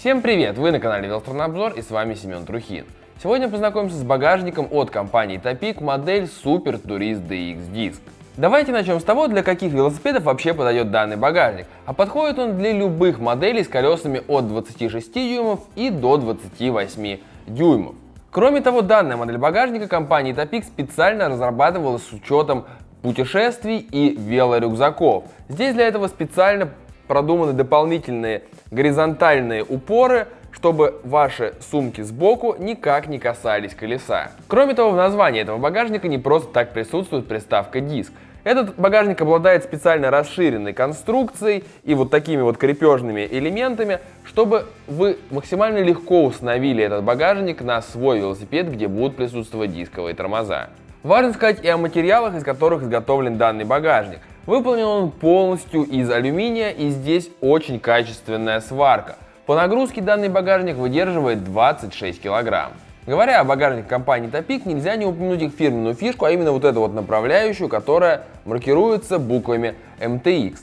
Всем привет! Вы на канале ВелоСтрана обзор, и с вами Семен Трухин. Сегодня познакомимся с багажником от компании Topeak, модель Super Tourist DX Disc. Давайте начнем с того, для каких велосипедов вообще подойдет данный багажник, а подходит он для любых моделей с колесами от 26 дюймов и до 28 дюймов. Кроме того, данная модель багажника компании Topeak специально разрабатывалась с учетом путешествий и велорюкзаков. Здесь для этого специально продуманы дополнительные горизонтальные упоры, чтобы ваши сумки сбоку никак не касались колеса. Кроме того, в названии этого багажника не просто так присутствует приставка «диск». Этот багажник обладает специально расширенной конструкцией и вот такими вот крепежными элементами, чтобы вы максимально легко установили этот багажник на свой велосипед, где будут присутствовать дисковые тормоза. Важно сказать и о материалах, из которых изготовлен данный багажник. Выполнен он полностью из алюминия, и здесь очень качественная сварка. По нагрузке данный багажник выдерживает 26 кг. Говоря о багажнике компании Topeak, нельзя не упомянуть их фирменную фишку, а именно вот эту вот направляющую, которая маркируется буквами MTX.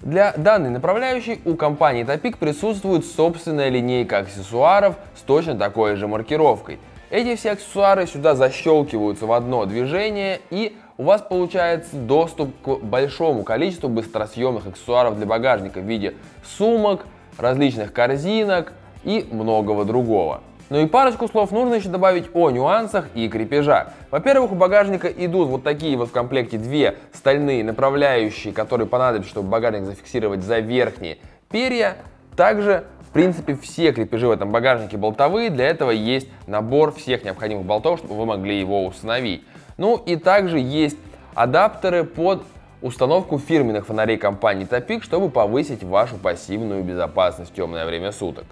Для данной направляющей у компании Topeak присутствует собственная линейка аксессуаров с точно такой же маркировкой. Эти все аксессуары сюда защелкиваются в одно движение, и у вас получается доступ к большому количеству быстросъемных аксессуаров для багажника в виде сумок, различных корзинок и многого другого. Ну и парочку слов нужно еще добавить о нюансах и крепежах. Во-первых, у багажника идут вот такие вот в комплекте две стальные направляющие, которые понадобятся, чтобы багажник зафиксировать за верхние перья. Также, в принципе, все крепежи в этом багажнике болтовые, для этого есть набор всех необходимых болтов, чтобы вы могли его установить. Ну и также есть адаптеры под установку фирменных фонарей компании Topeak, чтобы повысить вашу пассивную безопасность в темное время суток.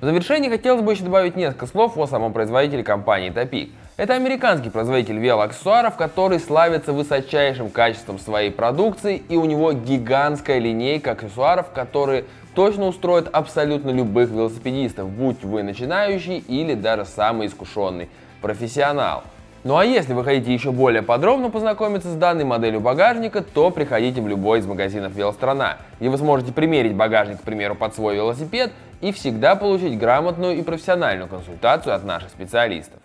В завершение хотелось бы еще добавить несколько слов о самом производителе компании Topeak. Это американский производитель велоаксессуаров, который славится высочайшим качеством своей продукции, и у него гигантская линейка аксессуаров, которые точно устроят абсолютно любых велосипедистов, будь вы начинающий или даже самый искушенный профессионал. Ну а если вы хотите еще более подробно познакомиться с данной моделью багажника, то приходите в любой из магазинов ВелоСтрана, где вы сможете примерить багажник, к примеру, под свой велосипед и всегда получить грамотную и профессиональную консультацию от наших специалистов.